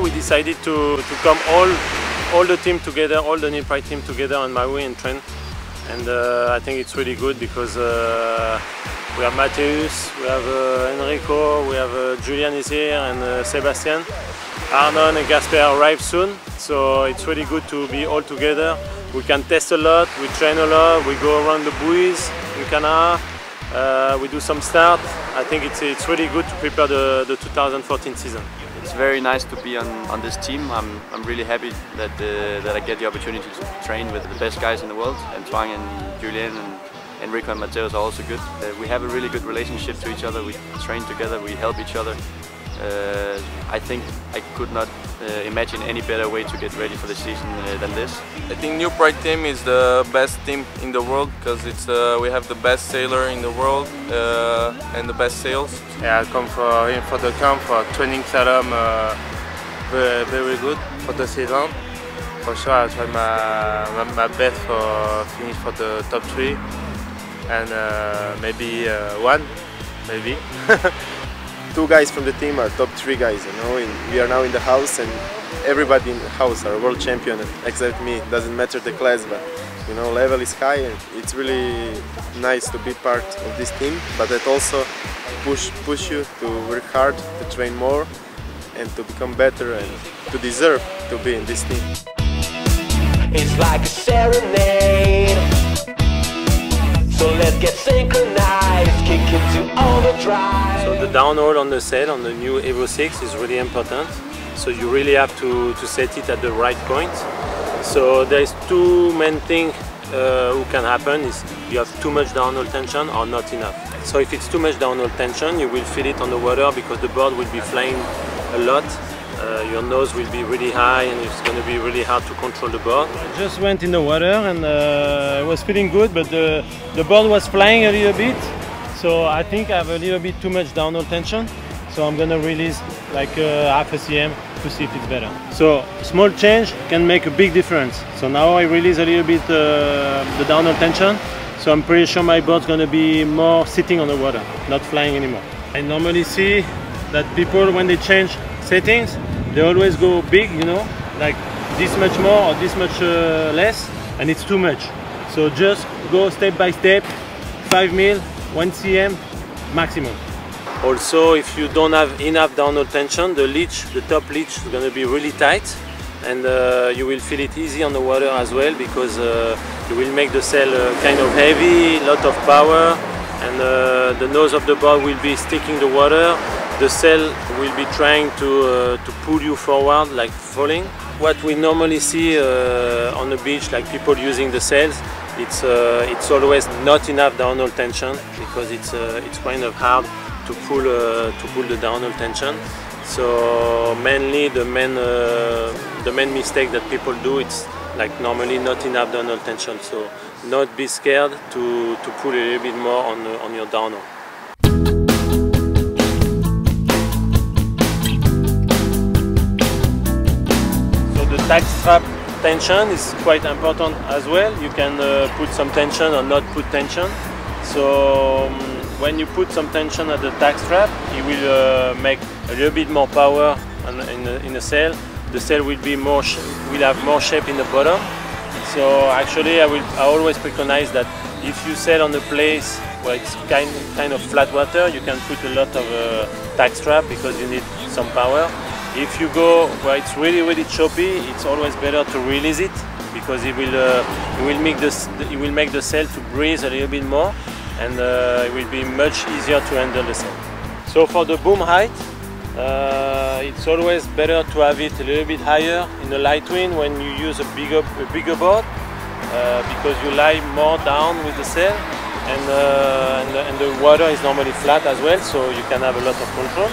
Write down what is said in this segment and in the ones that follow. We decided to come all the team together, all the NeilPryde team together on Maui and train, and I think it's really good because we have Matteus, we have Enrico, we have Julien is here, and Sebastian, Arnon and Gasper arrive soon, so it's really good to be all together. We can test a lot, we train a lot, we go around the buoys in Canara, we do some start. I think it's really good to prepare the 2014 season. It's very nice to be on this team. I'm really happy that I get the opportunity to train with the best guys in the world. And Twan and Julien and Enrico and Matteus are also good. We have a really good relationship to each other. We train together, we help each other. I think I could not imagine any better way to get ready for the season than this. I think NeilPryde team is the best team in the world because we have the best sailor in the world and the best sails. Yeah, I come for the camp for training slalom, very good for the season. For sure, I try my best for finish for the top 3 and maybe 1, maybe. 2 guys from the team are top 3 guys, you know, we are now in the house and everybody in the house are world champion except me. It doesn't matter the class, but you know, level is high and it's really nice to be part of this team, but that also push you to work hard, to train more and to become better and to deserve to be in this team. It's like a serenade, so let's get synchronized, kick into overdrive. So the downhaul on the sail on the new Evo 6 is really important. So you really have to set it at the right point. So there's 2 main things who can happen is you have too much downhaul tension or not enough. So if it's too much downhaul tension, you will feel it on the water because the board will be flying a lot. Your nose will be really high and it's going to be really hard to control the board. I just went in the water and I was feeling good, but the board was flying a little bit. So I think I have a little bit too much downhaul tension, so I'm gonna release like half a cm to see if it's better. So small change can make a big difference. So now I release a little bit the downhaul tension, so I'm pretty sure my board's gonna be more sitting on the water, not flying anymore. I normally see that people when they change settings, they always go big, you know, like this much more or this much less, and it's too much. So just go step by step, 5 mil. 1 cm maximum. Also, if you don't have enough downhaul tension, the top leech is going to be really tight, and you will feel it easy on the water as well because you will make the sail kind of heavy, lot of power, and the nose of the board will be sticking the water. The sail will be trying to pull you forward, like falling. What we normally see on the beach, like people using the sails, it's always not enough downhaul tension because it's kind of hard to pull the downhaul tension. So mainly the main mistake that people do, it's like normally not enough downhaul tension. So not be scared to pull a little bit more on your downhaul. So the tag strap tension is quite important as well. You can put some tension or not put tension. So when you put some tension at the tag strap, it will make a little bit more power in the sail. The sail will be will have more shape in the bottom. So actually, I always recognize that if you sail on a place where it's kind of flat water, you can put a lot of tag strap because you need some power. If you go where it's really choppy, it's always better to release it because it will make the sail to breathe a little bit more, and it will be much easier to handle the sail. So for the boom height, it's always better to have it a little bit higher in the light wind when you use a bigger board because you lie more down with the sail, and the water is normally flat as well, so you can have a lot of control.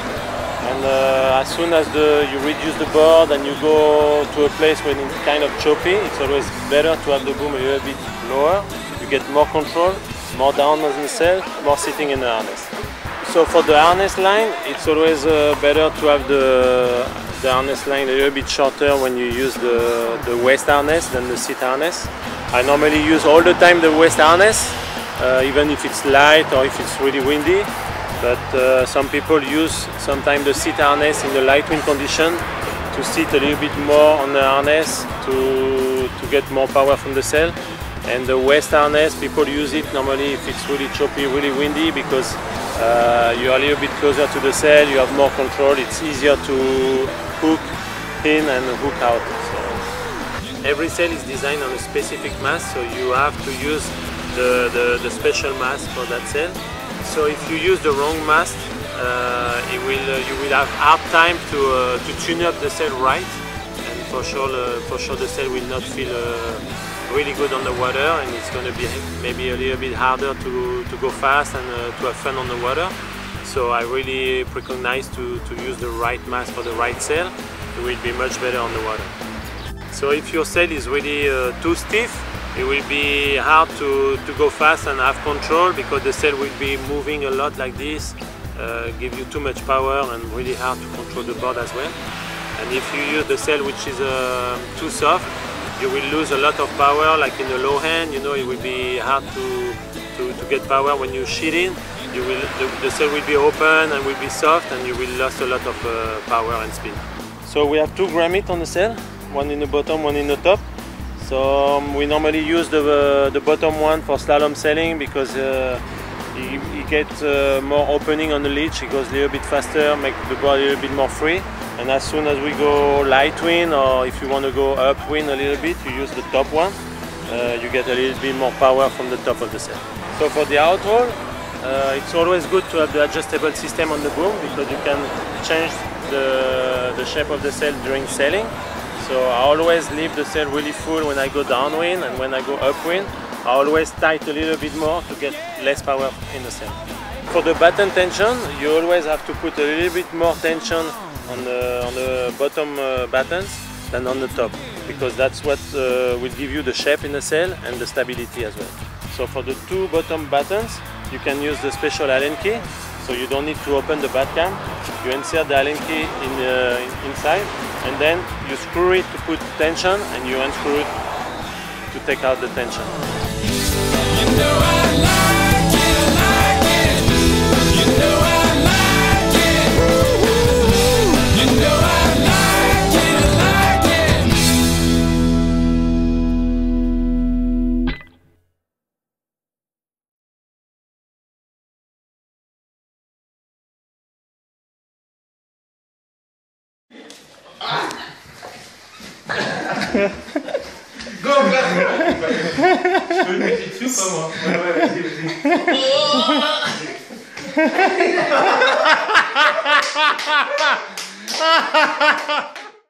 And and as soon as you reduce the board and you go to a place when it's kind of choppy, it's always better to have the boom a little bit lower. You get more control, more down on the sail, more sitting in the harness. So for the harness line, it's always better to have the harness line a little bit shorter when you use the waist harness than the seat harness. I normally use all the time the waist harness, even if it's light or if it's really windy. But some people use sometimes the seat harness in the light wind condition to sit a little bit more on the harness to get more power from the sail. And the waist harness, people use it normally if it's really choppy, really windy, because you are a little bit closer to the sail, you have more control, it's easier to hook in and hook out. So every sail is designed on a specific mass, so you have to use the special mass for that sail. So if you use the wrong mast, you will have hard time to tune up the sail right, and for sure the sail will not feel really good on the water, and it's going to be maybe a little bit harder to go fast and to have fun on the water. So I really preconize to use the right mast for the right sail. It will be much better on the water. So if your sail is really too stiff, it will be hard to go fast and have control, because the sail will be moving a lot like this, give you too much power and really hard to control the board as well. And if you use the sail which is too soft, you will lose a lot of power, like in the low hand, you know, it will be hard to get power when you sheet in. You will, the sail will be open and will be soft, and you will lose a lot of power and speed. So we have two grommet on the sail, one in the bottom, one in the top. So we normally use the bottom one for slalom sailing, because he gets more opening on the leech, he goes a little bit faster, make the board a little bit more free. And as soon as we go light wind, or if you want to go upwind a little bit, you use the top one. You get a little bit more power from the top of the sail. So for the out roll, it's always good to have the adjustable system on the boom, because you can change the shape of the sail during sailing. So I always leave the sail really full when I go downwind, and when I go upwind, I always tighten a little bit more to get less power in the sail. For the batten tension, you always have to put a little bit more tension on the bottom battens than on the top, because that's what will give you the shape in the sail and the stability as well. So for the two bottom battens, you can use the special Allen key, so you don't need to open the bat cam. You insert the Allen key inside, and then you screw it to put tension, and you unscrew it to take out the tension. Go Gasper. Je peux le mettre dessus ou pas, moi? Ouais, vas-y, vas-y.